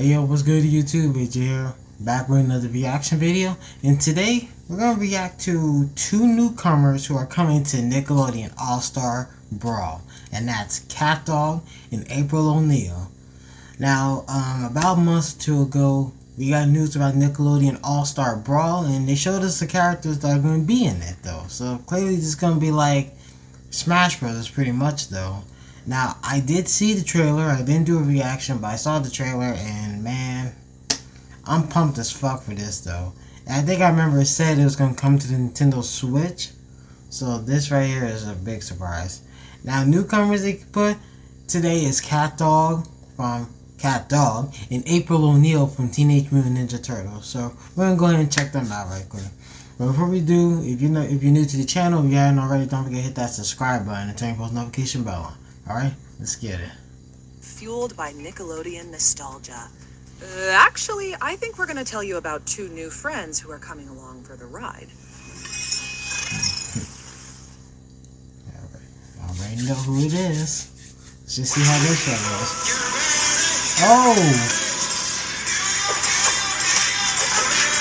Hey yo, what's good YouTube? It's here back with another reaction video, and today we're gonna react to two newcomers who are coming to Nickelodeon All-Star Brawl, and that's CatDog and April O'Neil. Now, about a month or two ago, we got news about Nickelodeon All-Star Brawl, and they showed us the characters that are gonna be in it though. So clearly this is gonna be like Smash Bros. Pretty much though. Now, I did see the trailer, I didn't do a reaction, but I saw the trailer, and man, I'm pumped as fuck for this though. And I think I remember it said it was going to come to the Nintendo Switch, so this right here is a big surprise. Now, newcomers they could put today is CatDog from CatDog and April O'Neil from Teenage Mutant Ninja Turtles, so we're going to go ahead and check them out right quick. But before we do, if you're new to the channel, if you haven't already, don't forget to hit that subscribe button and turn your post notification bell on. Alright, let's get it. Fueled by Nickelodeon nostalgia. Actually, I think we're going to tell you about two new friends who are coming along for the ride. Alright, I already know who it is. Let's just see how this one goes. Oh!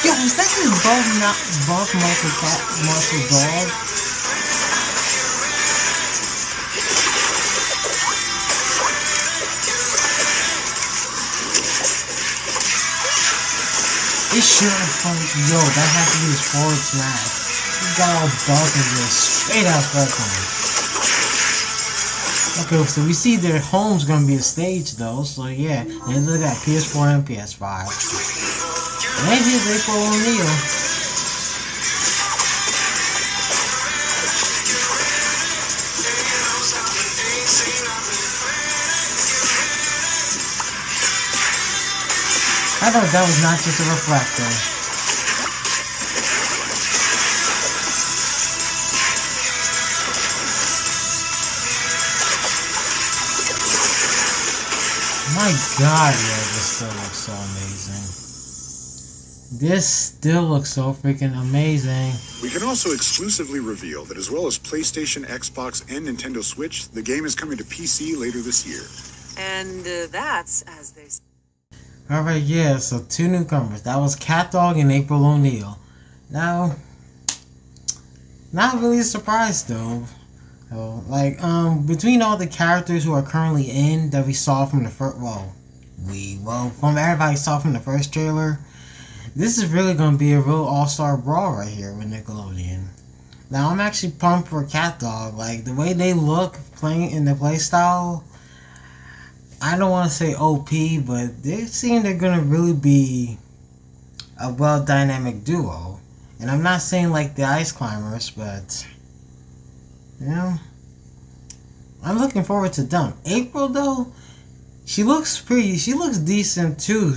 Yo, is that just buff muscle dog? It sure fucking, yo, that has to be his forward smash. He got all buff and just straight out fucking. Okay, so we see their home's gonna be a stage though, so yeah. And look at PS4 and PS5. And here's April O'Neil. I thought that was not just a reflector. My god, yeah, this still looks so amazing. This still looks so freaking amazing. We can also exclusively reveal that as well as PlayStation, Xbox, and Nintendo Switch, the game is coming to PC later this year. And that's as they say. Alright, yeah, so two newcomers. That was CatDog and April O'Neil. Now, not really surprised though. So, like, between all the characters who are currently in that we saw from the first, from everybody saw from the first trailer, this is really gonna be a real all-star brawl right here with Nickelodeon. Now, I'm actually pumped for CatDog. Like, the way they look playing in the playstyle, I don't want to say OP, but they seem they're going to really be a well-dynamic duo. And I'm not saying like the Ice Climbers, but, you know, I'm looking forward to them. April, though, she looks decent, too,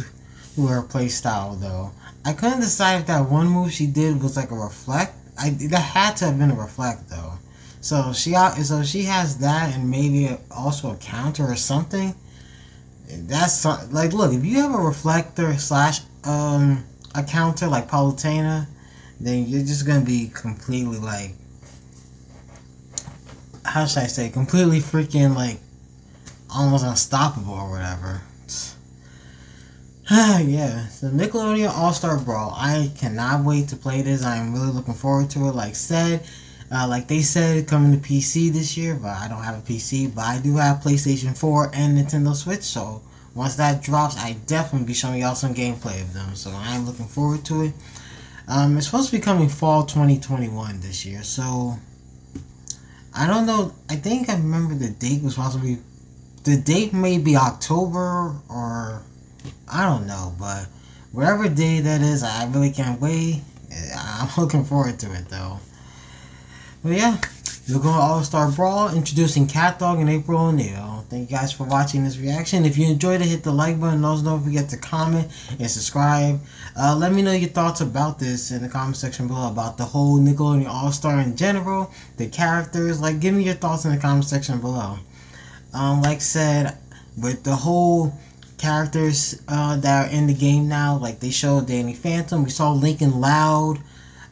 with her playstyle, though. I couldn't decide if that one move she did was like a reflect. That had to have been a reflect, though. So she has that and maybe also a counter or something. That's like, look, if you have a reflector slash a counter like Palutena, then you're just gonna be completely like, how should I say, completely freaking like almost unstoppable or whatever. Yeah, so Nickelodeon All-Star Brawl, I cannot wait to play this. I'm really looking forward to it. Like they said, coming to PC this year, but I don't have a PC, but I do have PlayStation 4 and Nintendo Switch, so once that drops, I definitely be showing y'all some gameplay of them, so I'm looking forward to it. It's supposed to be coming fall 2021 this year, so I don't know, I think I remember the date was possibly, the date may be October, or I don't know, but whatever day that is, I really can't wait. I'm looking forward to it though. But yeah, we're going All-Star Brawl, introducing CatDog and April O'Neil. Thank you guys for watching this reaction. If you enjoyed it, hit the like button. Also, don't forget to comment and subscribe. Let me know your thoughts about this in the comment section below, about the whole Nickelodeon All-Star in general, the characters. Like, give me your thoughts in the comment section below. Like I said, with the whole characters that are in the game now, like they showed Danny Phantom, we saw Lincoln Loud.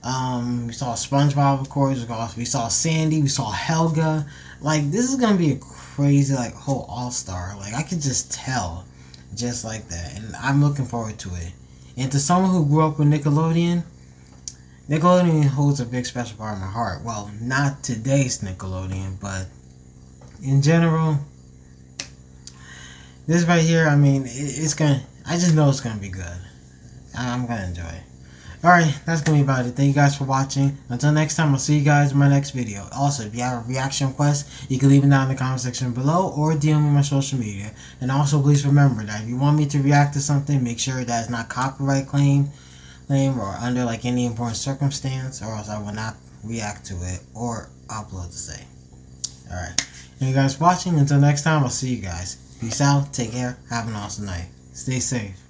We saw SpongeBob, of course, we saw Sandy, we saw Helga. Like, this is gonna be a crazy, like, whole all-star. Like, I could just tell just like that, and I'm looking forward to it. And to someone who grew up with Nickelodeon, Nickelodeon holds a big special part of my heart. Well, not today's Nickelodeon, but in general, this right here, I mean, it's gonna, I just know it's gonna be good. I'm gonna enjoy it. Alright, that's gonna be about it. Thank you guys for watching. Until next time, I'll see you guys in my next video. Also, if you have a reaction request, you can leave it down in the comment section below or DM me on my social media. And also, please remember that if you want me to react to something, make sure that it's not copyright claim or under like any important circumstance, or else I will not react to it or upload the same. Alright, thank you guys for watching. Until next time, I'll see you guys. Peace out, take care, have an awesome night. Stay safe.